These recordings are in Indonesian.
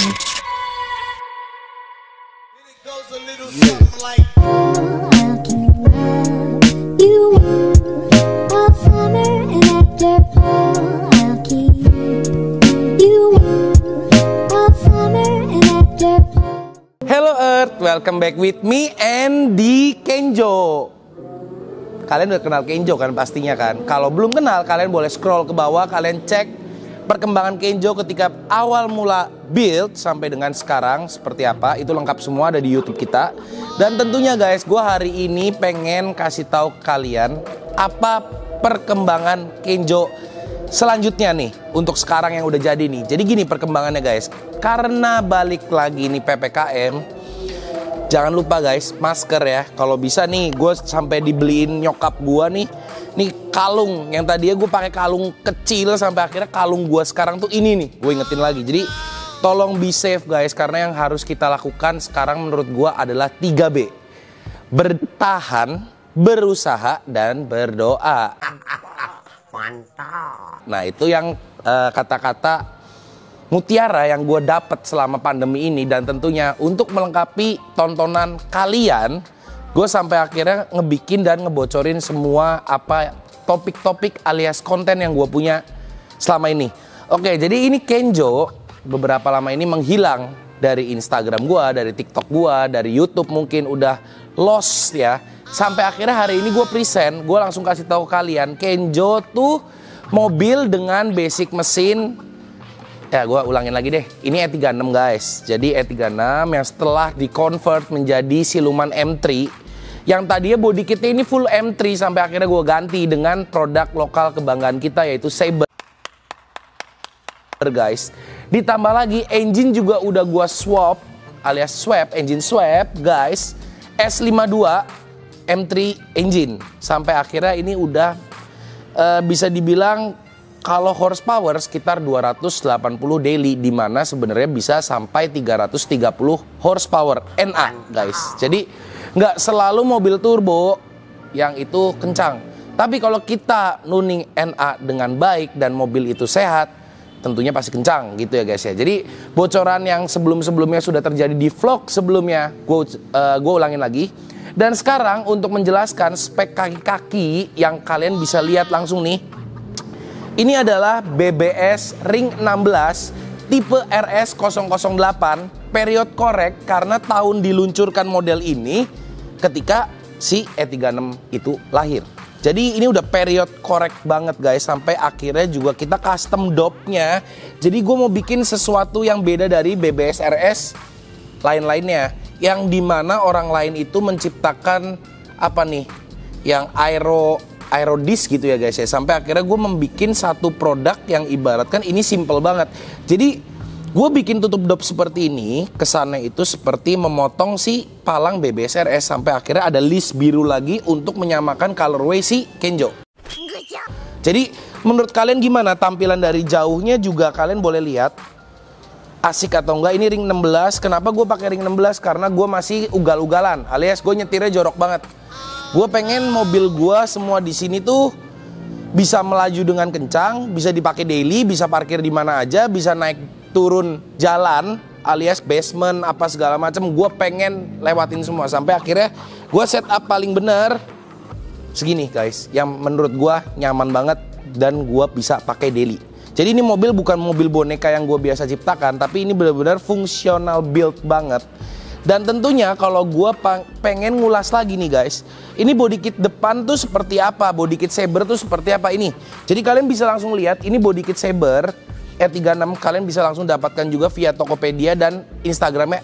Hello Earth, welcome back with me and di Kenjo. Kalian udah kenal Kenjo kan pastinya kan? Kalau belum kenal, kalian boleh scroll ke bawah, kalian cek perkembangan Kenjo ketika awal mula build sampai dengan sekarang seperti apa. Itu lengkap semua ada di YouTube kita. Dan tentunya guys, gue hari ini pengen kasih tahu kalian apa perkembangan Kenjo selanjutnya nih untuk sekarang yang udah jadi nih. Jadi gini perkembangannya guys, karena balik lagi nih PPKM, jangan lupa guys masker ya. Kalau bisa nih, gue sampai dibeliin nyokap gue nih kalung, yang tadinya gue pakai kalung kecil sampai akhirnya kalung gue sekarang tuh ini nih, gue ingetin lagi. Jadi tolong be safe guys, karena yang harus kita lakukan sekarang menurut gue adalah 3B: bertahan, berusaha, dan berdoa. Mantap. Nah itu yang kata-kata mutiara yang gue dapet selama pandemi ini. Dan tentunya untuk melengkapi tontonan kalian, gue sampai akhirnya ngebikin dan ngebocorin semua apa topik-topik alias konten yang gue punya selama ini. Oke, jadi ini Kenjo beberapa lama ini menghilang dari Instagram gue, dari TikTok gue, dari YouTube mungkin udah lost ya. Sampai akhirnya hari ini gue present, gue langsung kasih tahu kalian Kenjo tuh mobil dengan basic mesin. Ya gue ulangin lagi deh, ini E36 guys. Jadi E36 yang setelah di convert menjadi siluman M3, yang tadinya body kitnya ini full M3 sampai akhirnya gue ganti dengan produk lokal kebanggaan kita yaitu Saber guys. Ditambah lagi engine juga udah gue swap alias swap, engine swap guys, S52 M3 engine. Sampai akhirnya ini udah bisa dibilang kalau horsepower sekitar 280 daily, dimana sebenarnya bisa sampai 330 horsepower NA guys. Jadi nggak selalu mobil turbo yang itu kencang, tapi kalau kita tuning NA dengan baik dan mobil itu sehat, tentunya pasti kencang gitu ya guys ya. Jadi bocoran yang sebelum-sebelumnya sudah terjadi di vlog sebelumnya, gue ulangin lagi. Dan sekarang untuk menjelaskan spek kaki-kaki yang kalian bisa lihat langsung nih, ini adalah BBS ring 16 tipe RS-008 period korek, karena tahun diluncurkan model ini ketika si E36 itu lahir. Jadi ini udah period korek banget guys, sampai akhirnya juga kita custom dopnya. Jadi gue mau bikin sesuatu yang beda dari BBS RS lain-lainnya, yang dimana orang lain itu menciptakan apa nih yang aerodis gitu ya guys ya. Sampai akhirnya gue membuat satu produk yang ibaratkan ini simple banget. Jadi gue bikin tutup dop seperti ini, kesannya itu seperti memotong si palang BBS RS. Sampai akhirnya ada list biru lagi untuk menyamakan colorway si Kenjo. Jadi menurut kalian gimana tampilan dari jauhnya juga, kalian boleh lihat asik atau enggak. Ini ring 16, kenapa gue pakai ring 16? Karena gue masih ugal-ugalan alias gue nyetirnya jorok banget. Gue pengen mobil gue semua di sini tuh bisa melaju dengan kencang, bisa dipakai daily, bisa parkir di mana aja, bisa naik turun jalan alias basement apa segala macam. Gue pengen lewatin semua. Sampai akhirnya gue setup paling bener segini guys, yang menurut gue nyaman banget dan gue bisa pakai daily. Jadi ini mobil bukan mobil boneka yang gue biasa ciptakan, tapi ini benar-benar fungsional build banget. Dan tentunya kalau gue pengen ngulas lagi nih guys, ini body kit depan tuh seperti apa, body kit Saber tuh seperti apa ini. Jadi kalian bisa langsung lihat ini body kit Saber E36. Kalian bisa langsung dapatkan juga via Tokopedia dan Instagramnya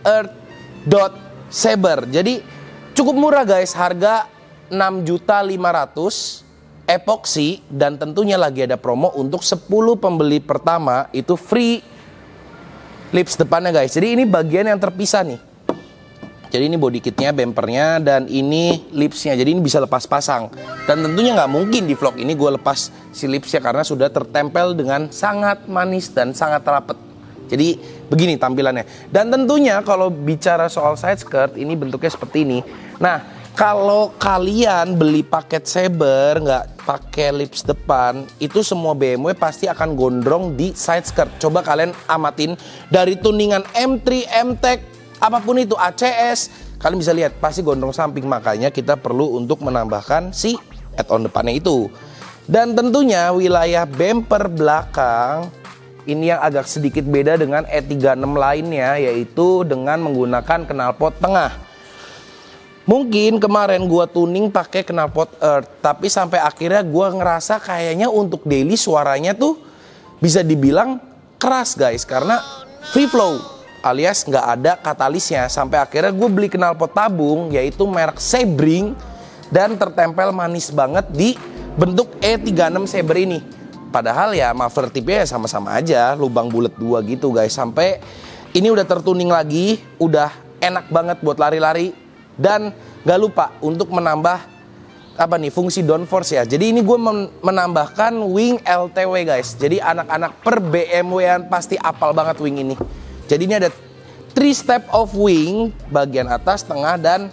@earth.saber. Jadi cukup murah guys, harga 6.500.000 epoksi. Dan tentunya lagi ada promo untuk 10 pembeli pertama itu free lips depannya guys. Jadi ini bagian yang terpisah nih. Jadi ini body kitnya, bumpernya, dan ini lipsnya. Jadi ini bisa lepas pasang. Dan tentunya nggak mungkin di vlog ini gue lepas si lipsnya, karena sudah tertempel dengan sangat manis dan sangat rapet. Jadi begini tampilannya. Dan tentunya kalau bicara soal side skirt, ini bentuknya seperti ini. Nah Kalau kalian beli paket Saber nggak pakai lips depan, itu semua BMW pasti akan gondrong di side skirt. Coba kalian amatin dari tuningan M3, M-Tech, apapun itu, ACS, kalian bisa lihat pasti gondrong samping. Makanya kita perlu untuk menambahkan si add-on depannya itu. Dan tentunya wilayah bumper belakang ini yang agak sedikit beda dengan E36 lainnya, yaitu dengan menggunakan knalpot tengah. Mungkin kemarin gua tuning pakai knalpot Earth, tapi sampai akhirnya gua ngerasa kayaknya untuk daily suaranya tuh bisa dibilang keras guys, karena free flow alias nggak ada katalisnya. Sampai akhirnya gue beli knalpot tabung, yaitu merek Sebring, dan tertempel manis banget di bentuk E36 Saber ini. Padahal ya muffler tipnya sama-sama aja, lubang bulat dua gitu guys. Sampai ini udah tertuning lagi, udah enak banget buat lari-lari. Dan gak lupa untuk menambah apa nih, fungsi downforce ya. Jadi ini gue menambahkan wing LTW guys. Jadi anak-anak per BMW-an pasti apal banget wing ini. Jadi ini ada 3 step of wing, bagian atas, tengah, dan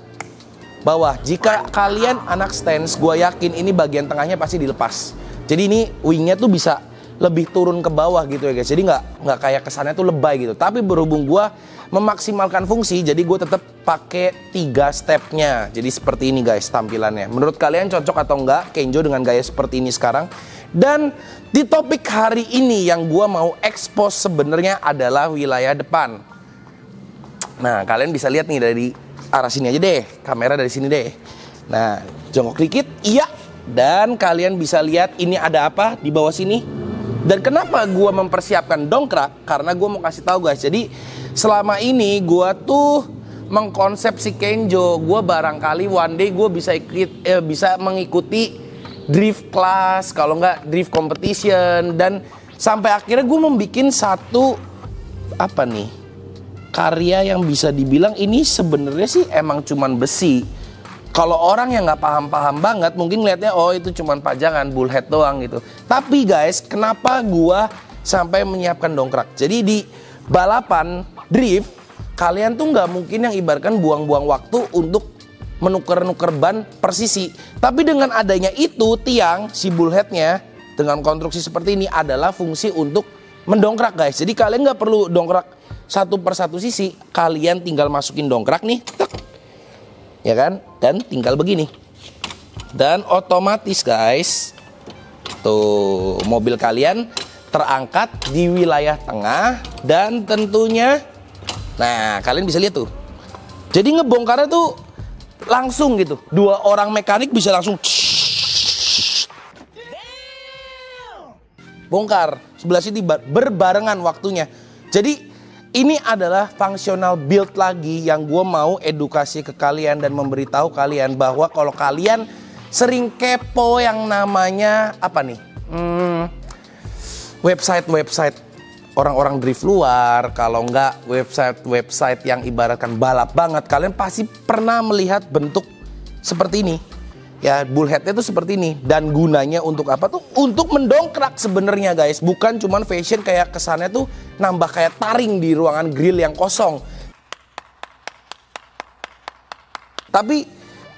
bawah. Jika kalian anak stance, gue yakin ini bagian tengahnya pasti dilepas. Jadi ini wingnya tuh bisa lebih turun ke bawah gitu ya guys. Jadi nggak kayak kesannya tuh lebay gitu. Tapi berhubung gue memaksimalkan fungsi, jadi gue tetap pakai 3 stepnya. Jadi seperti ini guys tampilannya. Menurut kalian cocok atau enggak Kenjo dengan gaya seperti ini sekarang? Dan di topik hari ini yang gue mau expose sebenarnya adalah wilayah depan. Nah kalian bisa lihat nih dari arah sini aja deh, kamera dari sini deh. Nah jongkok dikit, iya. Dan kalian bisa lihat ini ada apa di bawah sini. Dan kenapa gue mempersiapkan dongkrak? Karena gue mau kasih tahu guys. Jadi selama ini gue tuh mengkonsepsi Kenjo. Gue barangkali one day gue bisa mengikuti drift class, kalau nggak drift competition. Dan sampai akhirnya gue membuat satu apa nih, karya yang bisa dibilang ini sebenarnya sih emang cuman besi. Kalau orang yang nggak paham-paham banget mungkin lihatnya oh itu cuman pajangan bullhead doang gitu. Tapi guys, kenapa gua sampai menyiapkan dongkrak? Jadi di balapan drift kalian tuh nggak mungkin yang ibaratkan buang-buang waktu untuk menuker-nuker ban persisi. Tapi dengan adanya itu, tiang si bullheadnya dengan konstruksi seperti ini adalah fungsi untuk mendongkrak guys. Jadi kalian nggak perlu dongkrak satu persatu sisi, kalian tinggal masukin dongkrak nih, tek, ya kan, dan tinggal begini, dan otomatis guys tuh mobil kalian terangkat di wilayah tengah. Dan tentunya nah kalian bisa lihat tuh, jadi ngebongkarnya tuh langsung gitu, 2 orang mekanik bisa langsung bongkar sebelah sini berbarengan waktunya. Jadi ini adalah functional build lagi yang gue mau edukasi ke kalian dan memberitahu kalian bahwa kalau kalian sering kepo yang namanya apa nih, website-website orang-orang drift luar, kalau nggak website-website yang ibaratkan balap banget, kalian pasti pernah melihat bentuk seperti ini. Ya bullheadnya tuh seperti ini, dan gunanya untuk apa tuh? Untuk mendongkrak sebenarnya guys, bukan cuman fashion kayak kesannya tuh nambah kayak taring di ruangan grill yang kosong. Tapi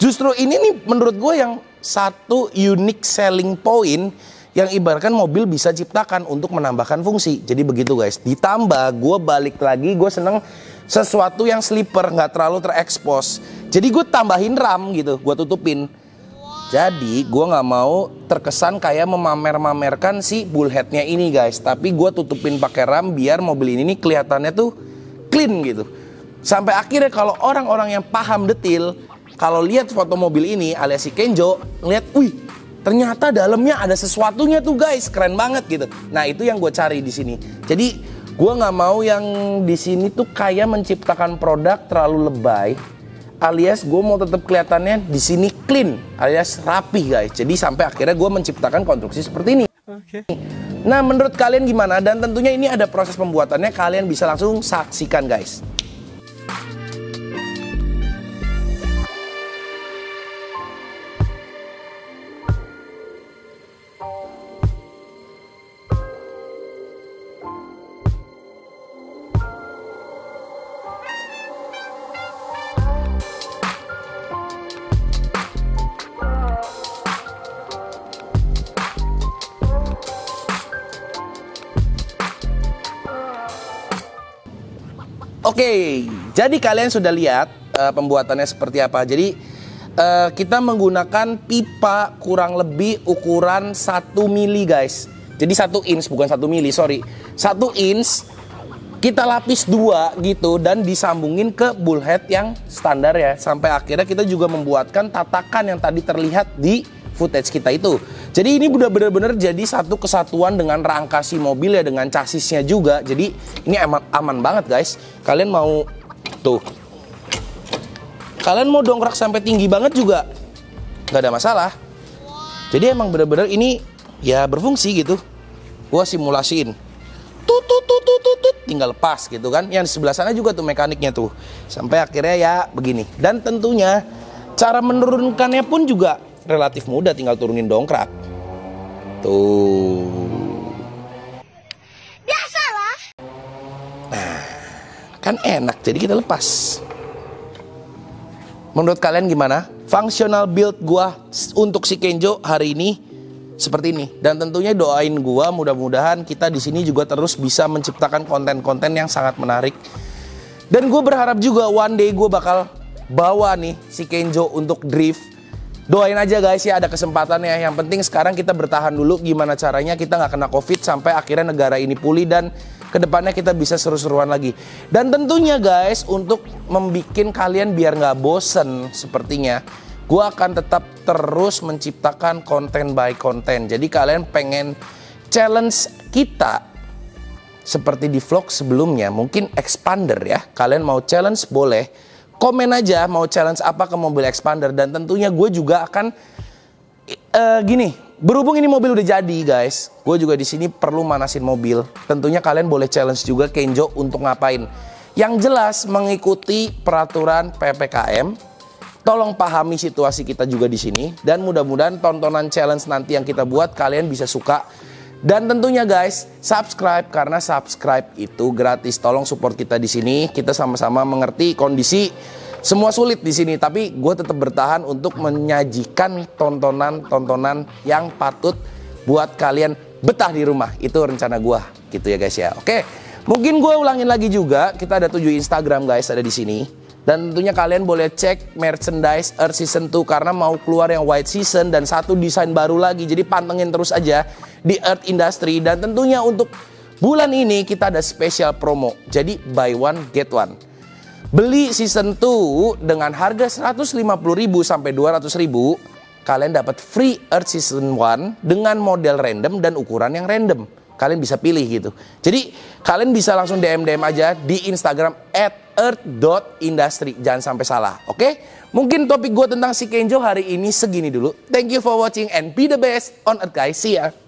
justru ini nih menurut gue yang satu unique selling point yang ibaratkan mobil bisa ciptakan untuk menambahkan fungsi. Jadi begitu guys, ditambah gue balik lagi, gue seneng sesuatu yang sleeper, nggak terlalu terekspos. Jadi gue tambahin ram gitu, gue tutupin. Jadi gue gak mau terkesan kayak memamer-mamerkan si bullheadnya ini guys. Tapi gue tutupin pakai ram biar mobil ini nih kelihatannya tuh clean gitu. Sampai akhirnya kalau orang-orang yang paham detail, kalau lihat foto mobil ini alias si Kenjo, ngeliat wih ternyata dalamnya ada sesuatunya tuh guys, keren banget gitu. Nah itu yang gue cari di sini. Jadi gue gak mau yang di sini tuh kayak menciptakan produk terlalu lebay, alias gue mau tetap kelihatannya di sini clean alias rapi guys. Jadi sampai akhirnya gue menciptakan konstruksi seperti ini. Okay. Nah menurut kalian gimana? Dan tentunya ini ada proses pembuatannya, kalian bisa langsung saksikan guys. Oke, jadi kalian sudah lihat pembuatannya seperti apa. Jadi kita menggunakan pipa kurang lebih ukuran 1 mili guys. Jadi 1 inch bukan 1 mili, sorry. 1 inch kita lapis 2 gitu dan disambungin ke bullhead yang standar ya. Sampai akhirnya kita juga membuatkan tatakan yang tadi terlihat di footage kita itu. Jadi ini udah bener-bener jadi satu kesatuan dengan rangka si mobil ya, dengan chassisnya juga. Jadi ini aman banget guys. Kalian mau tuh, kalian mau dongkrak sampai tinggi banget juga nggak ada masalah. Jadi emang bener-bener ini ya berfungsi gitu. Gua simulasiin tut, tinggal lepas gitu kan. Yang di sebelah sana juga tuh mekaniknya tuh. Sampai akhirnya ya begini. Dan tentunya cara menurunkannya pun juga relatif mudah, tinggal turunin dongkrak. Tuh. Biasalah. Nah, kan enak, jadi kita lepas. Menurut kalian gimana? Functional build gua untuk si Kenjo hari ini seperti ini. Dan tentunya doain gua mudah-mudahan kita di sini juga terus bisa menciptakan konten-konten yang sangat menarik. Dan gue berharap juga one day gue bakal bawa nih si Kenjo untuk drift. Doain aja guys ya ada kesempatannya. Yang penting sekarang kita bertahan dulu gimana caranya kita nggak kena COVID sampai akhirnya negara ini pulih dan kedepannya kita bisa seru-seruan lagi. Dan tentunya guys untuk membuat kalian biar nggak bosen sepertinya, gue akan tetap terus menciptakan konten by konten. Jadi kalian pengen challenge kita seperti di vlog sebelumnya, mungkin Xpander ya. Kalian mau challenge boleh. Komen aja mau challenge apa ke mobil Xpander. Dan tentunya gue juga akan gini, berhubung ini mobil udah jadi guys, gue juga di sini perlu manasin mobil. Tentunya kalian boleh challenge juga Kenjo untuk ngapain. Yang jelas mengikuti peraturan PPKM. Tolong pahami situasi kita juga di sini. Dan mudah-mudahan tontonan challenge nanti yang kita buat kalian bisa suka. Dan tentunya guys, subscribe karena subscribe itu gratis. Tolong support kita di sini. Kita sama-sama mengerti kondisi semua sulit di sini, tapi gue tetap bertahan untuk menyajikan tontonan-tontonan yang patut buat kalian betah di rumah. Itu rencana gue, gitu ya guys ya. Oke, mungkin gue ulangin lagi juga. Kita ada 7 Instagram guys, ada di sini. Dan tentunya kalian boleh cek merchandise Earth Season 2 karena mau keluar yang white season dan satu desain baru lagi. Jadi pantengin terus aja di Earth Industry. Dan tentunya untuk bulan ini kita ada spesial promo. Jadi buy one get one. Beli season 2 dengan harga 150.000 sampai 200.000, kalian dapat free Earth Season 1 dengan model random dan ukuran yang random. Kalian bisa pilih gitu. Jadi kalian bisa langsung DM aja di Instagram @earth.industry. Jangan sampai salah, oke? Mungkin topik gue tentang si Kenjo hari ini segini dulu. Thank you for watching and be the best on Earth guys. See ya.